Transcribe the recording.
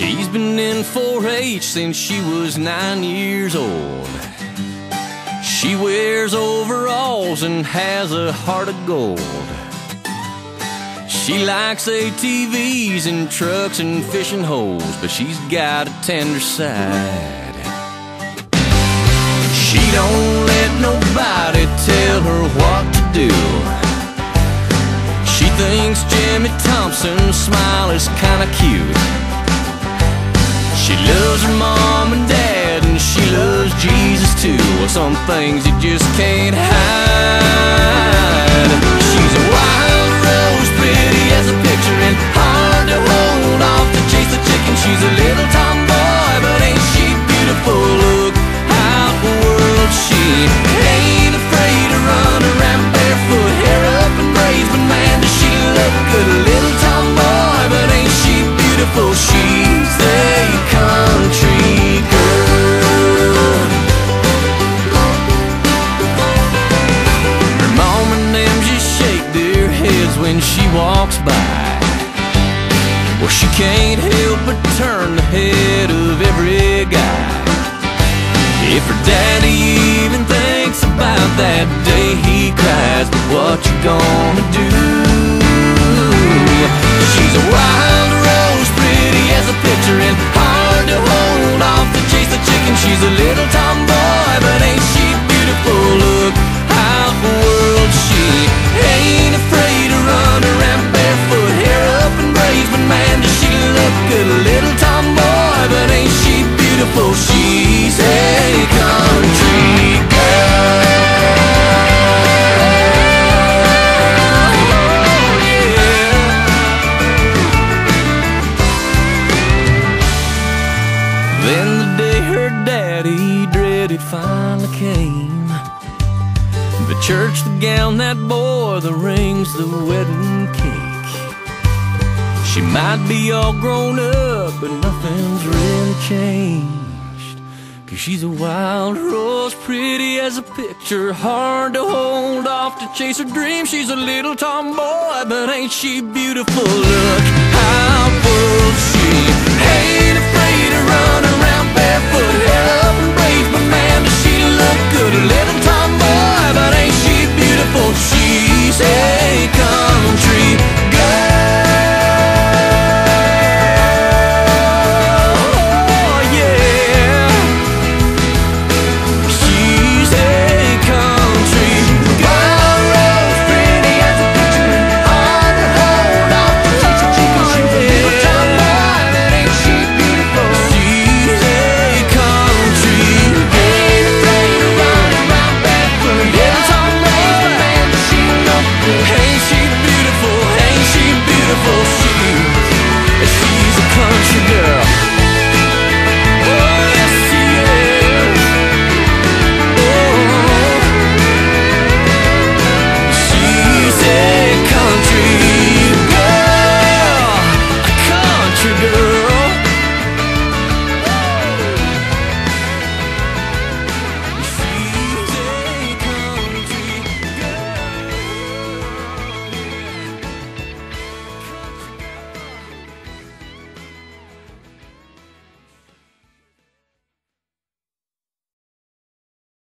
She's been in 4-H since she was 9 years old. She wears overalls and has a heart of gold. She likes ATVs and trucks and fishing holes, but she's got a tender side. She don't let nobody tell her what to do. She thinks Jimmy Thompson's smile is kinda cute. She loves her mom and dad, and she loves Jesus too. Well, some things you just can't hide. She's a wild rose, pretty as a picture, and hard to hold off to chase the chicken. She's a little tomboy, but ain't she beautiful? Look out the world, she ain't afraid to run around barefoot, hair up and braids, but man, does she look good? A little tomboy, but ain't she beautiful? She's a country girl. Her mom and them just shake their heads when she walks by. Well, she can't help but turn the head of every guy. If her daddy even thinks about that day, he cries. But what you gonna do? She's a wild rose, pretty as a picture, and hard to hold off to chase the chicken. She's a little tomboy, but ain't she beautiful? Look out the world, she ain't afraid to run around barefoot, hair up and braids, but man, does she look good? A little tomboy, but ain't she beautiful? She's a country girl. Then the day her daddy dreaded finally came. The church, the gown, that boy, the rings, the wedding cake. She might be all grown up, but nothing's really changed. 'Cause she's a wild rose, pretty as a picture, hard to hold off to chase her dream. She's a little tomboy, but ain't she beautiful? Look how